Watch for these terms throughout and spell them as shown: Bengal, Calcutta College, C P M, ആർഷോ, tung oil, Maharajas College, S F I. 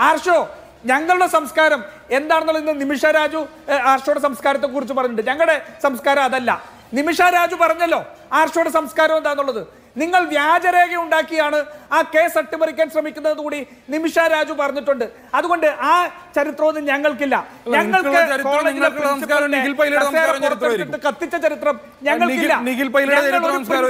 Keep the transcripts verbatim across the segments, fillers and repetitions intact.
Arsho, Yangal Samskaram, Endarno in the Nimisha Raju, Arsho Samskar to Kurchuban, Jangada Samskara Dalla, Nimisha Raju Paranello, Arsho Samskaro Danolo, Ningal Viajaragi Undakiana, a case at Americans from Mikadudi, Nimisha Raju Parnatunda, Adunda, Ah, Charitro and Yangal Killa, Yangal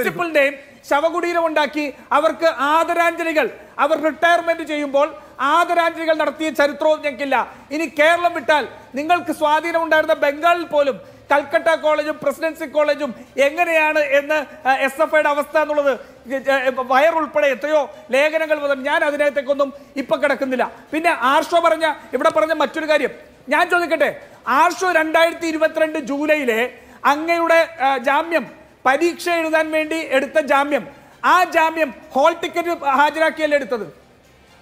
Killa, Shavagudi Rondaki, our other Angelical, our retirement to Jimbol, other Angelical Narthi Charitro Jankilla, in Kerala Vital, Ningal Kiswadi under the Bengal Polum, Calcutta College, Presidency College, Yangariana in the S F I Avastan, Viral Paletio, Legangal with the Yana, the Kondum, Ipakakandila, Pina Arsho Barana, Ibrahim Maturgari, Najolicate, Arsho Randai, the Rivetrend Julie, Angayuda Jamiam. Padiksha is an Mendi edit the Jamium. Ah Jamium, hall ticket Hajra kill editor.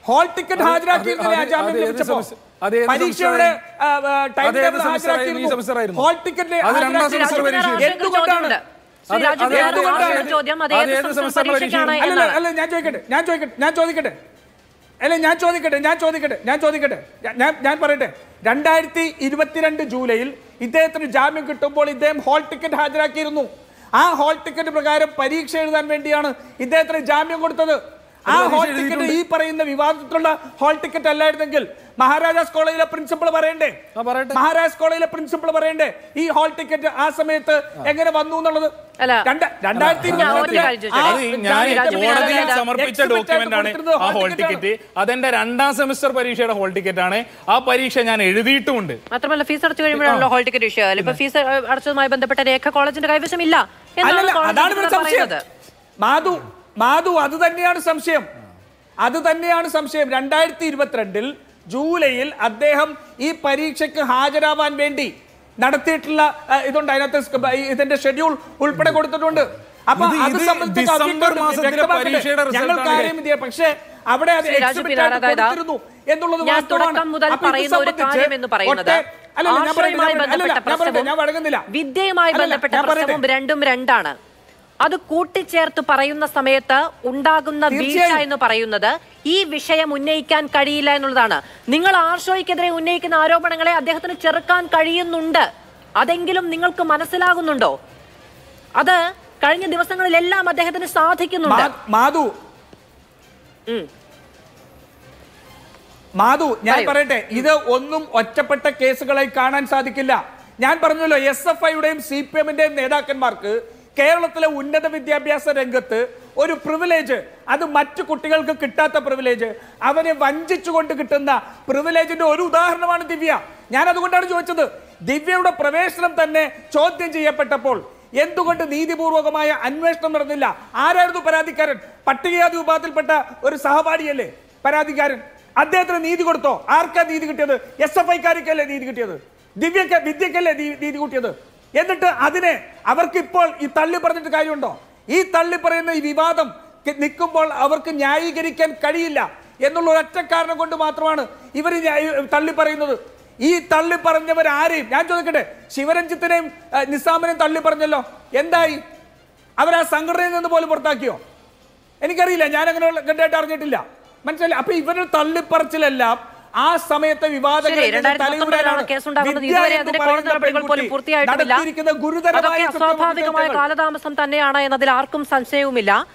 Hall ticket Hajra kill the Jamium. Padiksha timetable Hajra kill. Hall ticket Hajra kill. That's why I'm not Ah, hall ticket Pragara, Padiksha and Vendiana, it there Jamia Gurta. Ah, hall ticket Eper in the Vivantula, hall ticket alert the Gil. MaharajasCollege principal Barende. MaharajasCollege principal Barende. He hall ticket Asameta, Egerabanduna. Hall Madu, Madu, other than the other some shame. Other than the other some shame, Randai Tirvatrandil, Julail, Adeham, E. Parichek, Hajarava and Vendi. Not a titla, it don't dynamic schedule, will put a good to the wonder. Upon December, Master, With them, I will let a random rendana. Other Kuti chair to Parayuna Sameta, Undaguna Bisha in the Parayunada, E. Vishaya Munek and Kadila and Udana. Ningal Arsho Kedre Unek and Aro Pangala, they have a Cherakan Kadi and Nunda. Adangilum Ningal Kamanasila Gundo. Other Karin Divasana Lella, but they had a Sarthik in Madu Madu, Yan Parate, either Onum or Chapata Kesaka Khan and Sadikilla, Yan Paranola, yes, five days, C P M and Nedak and Marker, Kerala Wunda with the Abiasa Rengate, or a privilege, other Machu Kutical Kitata privilege, Avane Vanjichu to Kitana, privilege to Urudarna Divia, Yana Gunda to each other, Divia to Pravesham Tane, Chotinja Petapol, Yendu to the Burgamaya, Unwestam Radilla, Ara to Paradikaran, Patia to Batilpata, or Sahavadiele, Paradikaran. Adhetra need to go, Arca need to get yes, if I carry Kale need to get Divia Vidikale need to get Yet Adine, our Kipol, Italiper the Kayundo, Italiper and Vivadam, Nikopol, our Kanyai, Gerikan, Kadilla, Yenulata Karna go to Matrona, even in Taliparino, E. Taliparan never Ari, Najoka, Shiver and Chitanam, Nisaman and Taliparnello, Yendai, Avara Sangaran and the Boliportakio. Any Karila, Yana Gadatargetilla. Manchal up even a Tully Parchilla, ask some at the Viva the case on the Guru that I saw Pavika Kaladam Santana and the Arkum Sanseumilla,